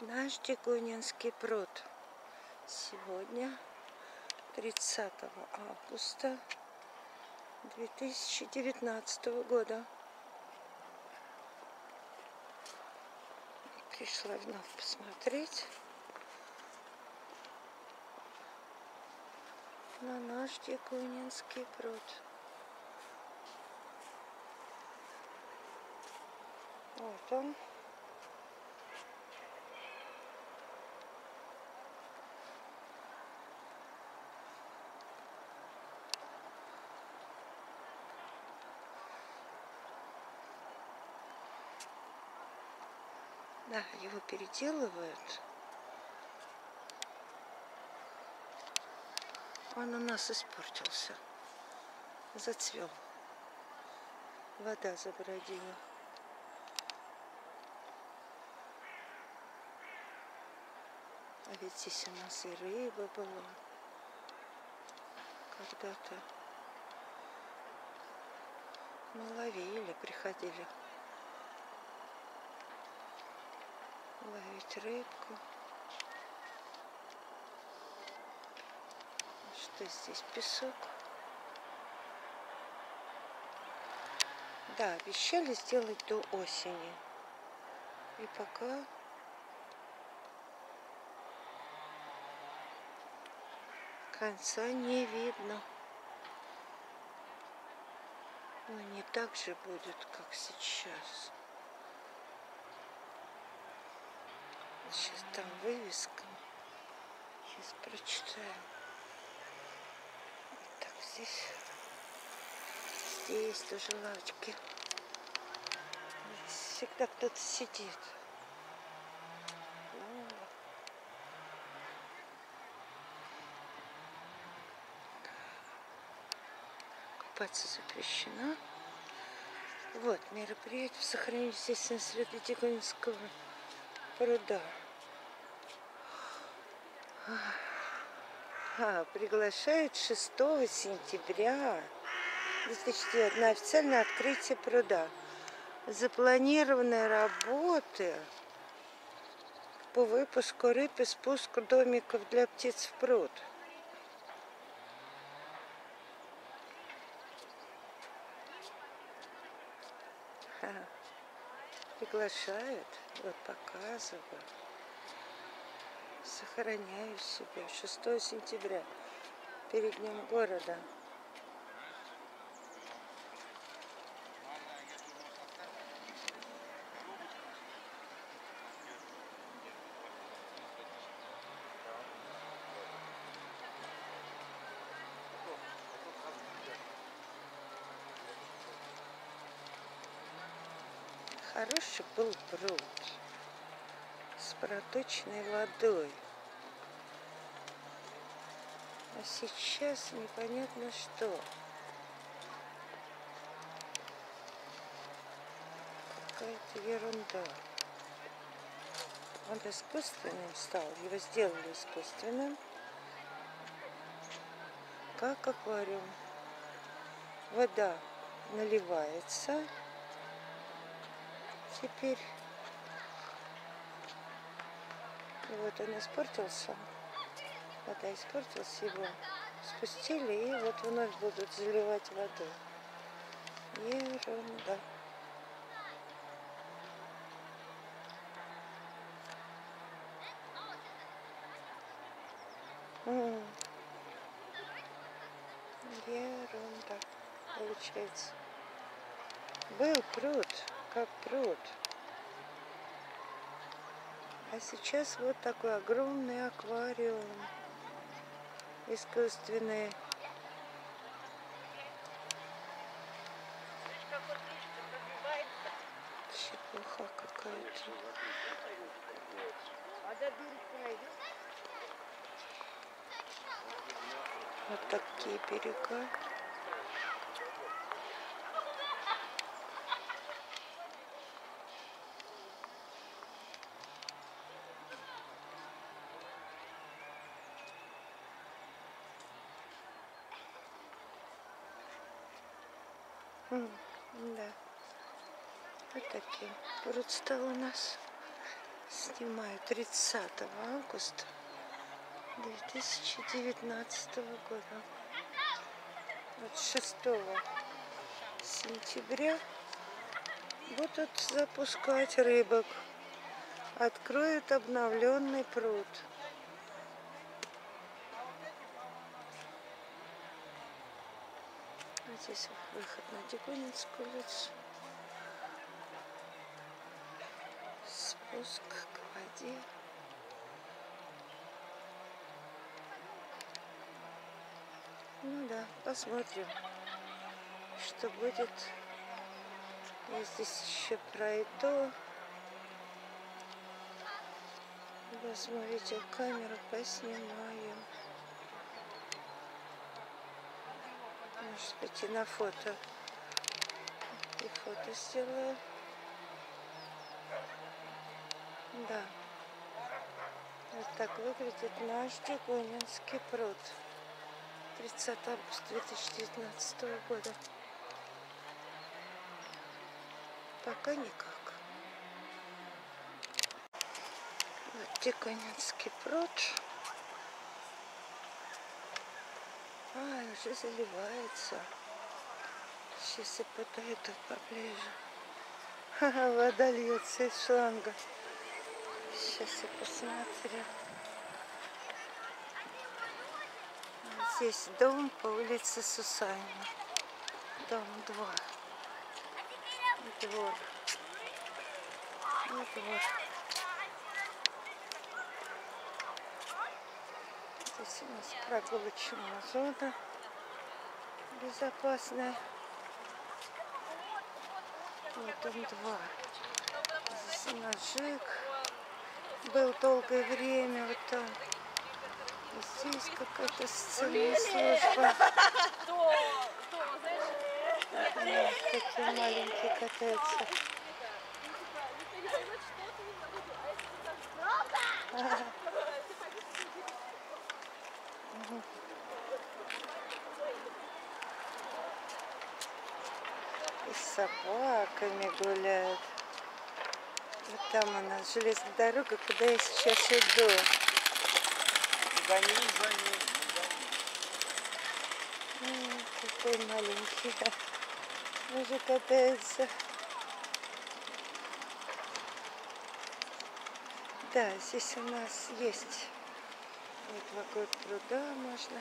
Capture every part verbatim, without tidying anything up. Наш Дегунинский пруд. Сегодня тридцатого августа две тысячи девятнадцатого года. Пришла вновь посмотреть на наш Дегунинский пруд. Вот он. Да, его переделывают. Он у нас испортился. Зацвел. Вода забродила. А ведь здесь у нас и рыба была когда-то. Мы ловили, приходили ловить рыбку. Что здесь? Песок. Да, обещали сделать до осени. И пока конца не видно. Но не так же будет, как сейчас. Сейчас там вывеска. Сейчас прочитаем. Так, здесь. Здесь тоже лавочки. Здесь всегда кто-то сидит. Ну, купаться запрещено. Вот, мероприятие в сохранении естественной среды Дегунинского пруда. А, приглашают шестого сентября две тысячи девятнадцатого на официальное открытие пруда. Запланированные работы по выпуску рыб и спуску домиков для птиц в пруд. А, приглашают, вот показывают. Сохраняю себя. шестого сентября. Перед днем города. Хороший был пруд. С проточной водой. А сейчас непонятно что. Какая-то ерунда. Он искусственным стал. Его сделали искусственным. Как аквариум. Вода наливается. Теперь... И вот он испортился, вода испортилась, его спустили, и вот вновь будут заливать водой. Ерунда. М-м. Ерунда получается. Был пруд, как пруд. А сейчас вот такой огромный аквариум искусственный. Чепуха какая-то. Вот такие берега. Mm, да, вот такие пруд стал у нас. С мая, тридцатого августа две тысячи девятнадцатого года. Вот шестого сентября будут запускать рыбок. Откроют обновленный пруд. А здесь выход на Дегунинскую улицу. Спуск к воде. Ну да, посмотрим, что будет. Я здесь еще пройду. Возьму видеокамеру, поснимаю. Может быть, и на фото. И фото сделаю. Да. Вот так выглядит наш Дегунинский пруд. тридцатого августа две тысячи девятнадцатого года. Пока никак. Вот Дегунинский пруд. А, он уже заливается. Сейчас я подойду поближе. Ха-ха, вода льется из шланга. Сейчас я посмотрю. Здесь дом по улице Сусанина. Дом два. Двор. Вот двор. Здесь у нас прогулочная зона. Безопасная. Вот дом два. Здесь у нас ЖЭК. Был долгое время вот там. Здесь какая-то социальная служба. Да, такие маленькие катаются. Ага. Угу. И с собаками гуляют. Вот там у нас железная дорога, куда я сейчас иду. За ним, за ним. Какой маленький. Уже катается. Да, здесь у нас есть вот вокруг пруда можно.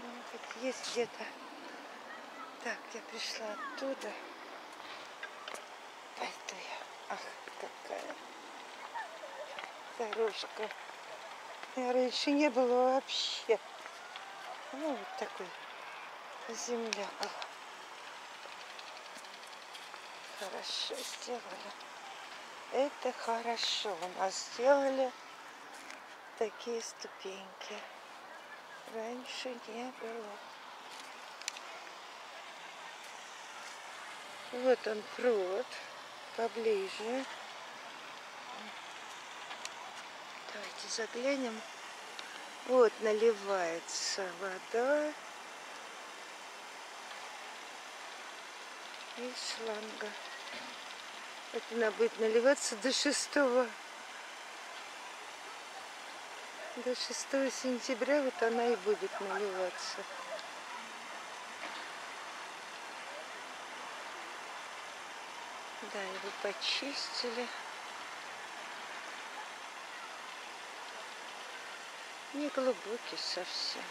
Ну, тут есть где-то. Так, я пришла оттуда. Пойду я. Ах, какая дорожка. Раньше не было вообще. Ну, вот такой земля. Ах. Хорошо сделали. Это хорошо. У нас сделали такие ступеньки. Раньше не было. Вот он пруд, поближе. Давайте заглянем. Вот наливается вода из шланга. Это она будет наливаться до шестого сентября, вот она и будет наливаться. Да, его почистили. Не глубокий совсем.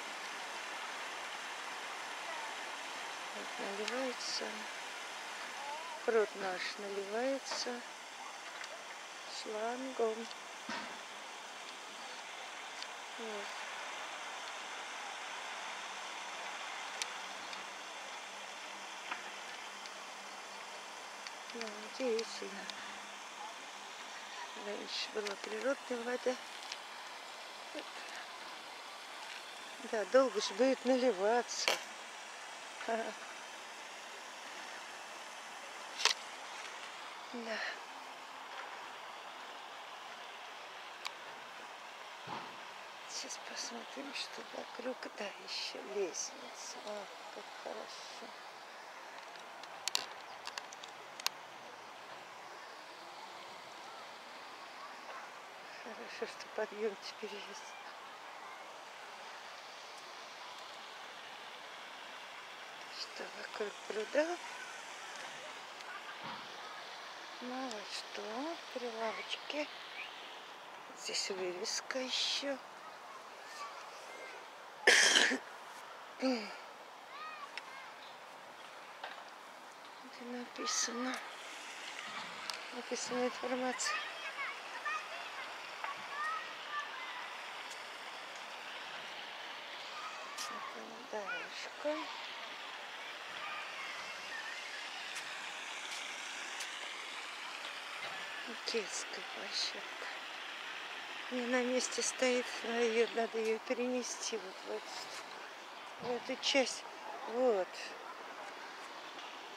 Вот наливается. Пруд наш наливается шлангом. Вот. Да, удивительно. Раньше была природная вода. Да, долго же будет наливаться. Да. Сейчас посмотрим, что вокруг. Да, еще лестница. Ах, как хорошо. Хорошо, что подъем теперь есть. Что вокруг пруда? Мало что, прилавочки. Здесь вывеска еще. Где написано? Написана информация. Это дорожка. Детская площадка. Не на месте стоит, ее, надо ее перенести вот в эту, в эту часть. Вот.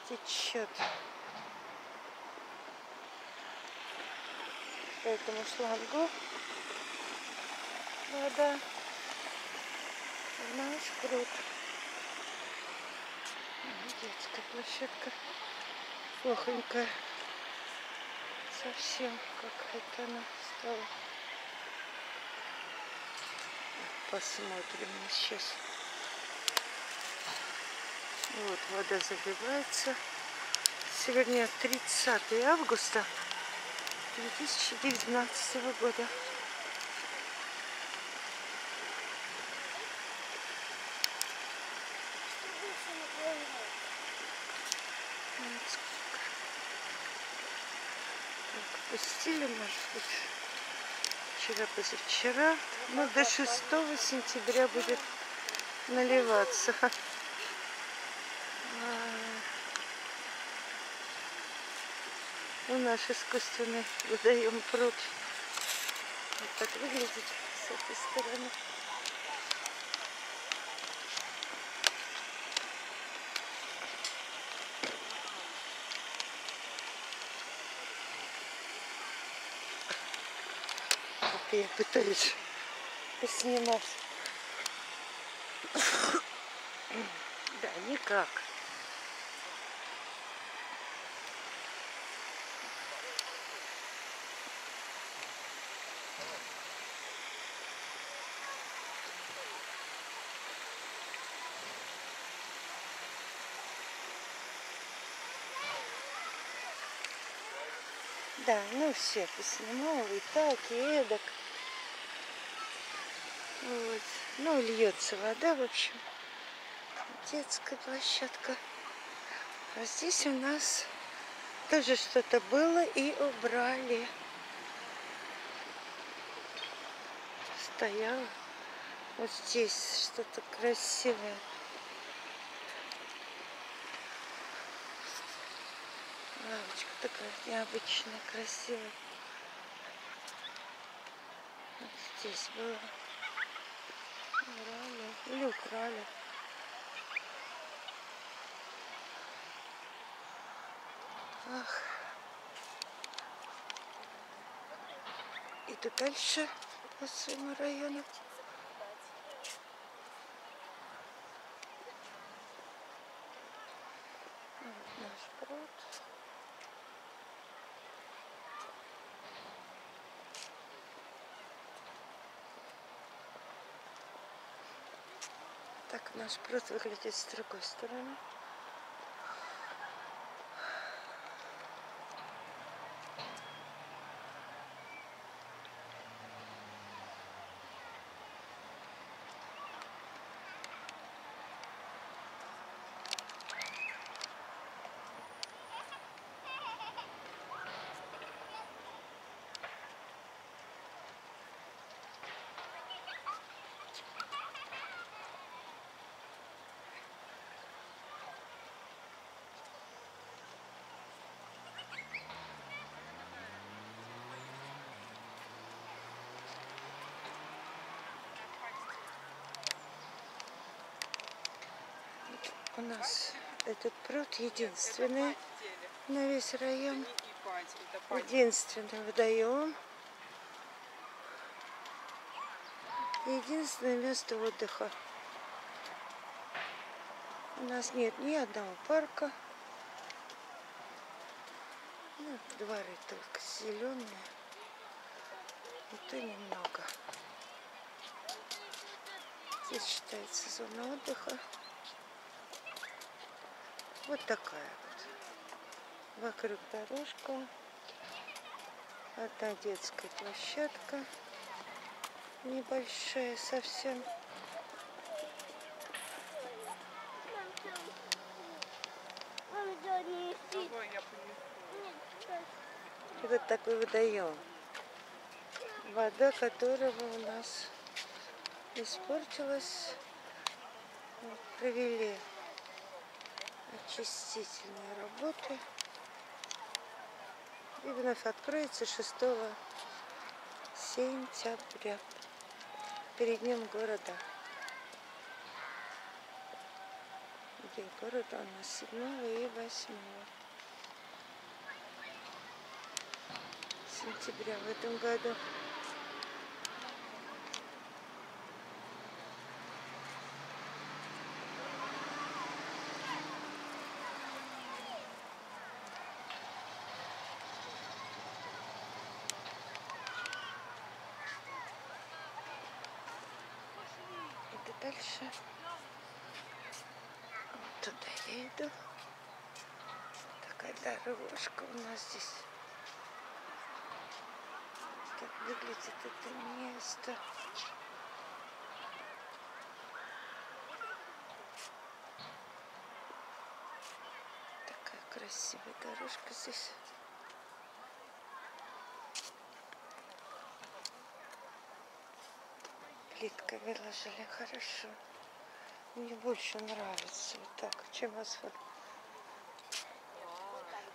Течет. По этому шлангу вода в наш пруд. Детская площадка плохонькая. Совсем как это она стала. Посмотрим сейчас. Вот вода заливается. Сегодня тридцатое августа две тысячи девятнадцатого года. Пустили, может быть, вчера, позавчера. Ну, до шестого сентября будет наливаться. Ну, наш искусственный водоем пруд. Вот так выглядит с этой стороны. Я пытаюсь поснимать. Да, никак. Да, ну все, поснимала и так, и эдак. Вот. Ну, льется вода, в общем. Детская площадка. А здесь у нас тоже что-то было и убрали. Стояло. Вот здесь что-то красивое. Лавочка такая необычная, красивая. Вот здесь было. Украли. Или украли. Ах. Иду дальше по своему району. Вот наш пруд. Так наш пруд выглядит с другой стороны. У нас этот пруд единственный на весь район, единственный водоем, единственное место отдыха. У нас нет ни одного парка, ну, дворы только зеленые, Вот и немного. Здесь считается зона отдыха. Вот такая вот. Вокруг дорожка. Одна детская площадка. Небольшая совсем. И вот такой водоем. Вода которого у нас испортилась. Провели очистительные работы. И вновь откроется шестого сентября. Перед днем города. День города у нас седьмого и восьмого. Сентября в этом году. Это дальше. Вот туда я иду. Такая дорожка у нас здесь. Как выглядит это место. Такая красивая дорожка здесь. Плитка выложили хорошо. Мне больше нравится вот так, чем асфальт.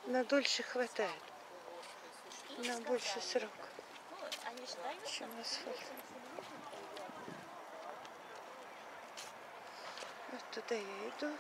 На дольше хватает. На больше срок. Чем асфальт. Вот туда я иду.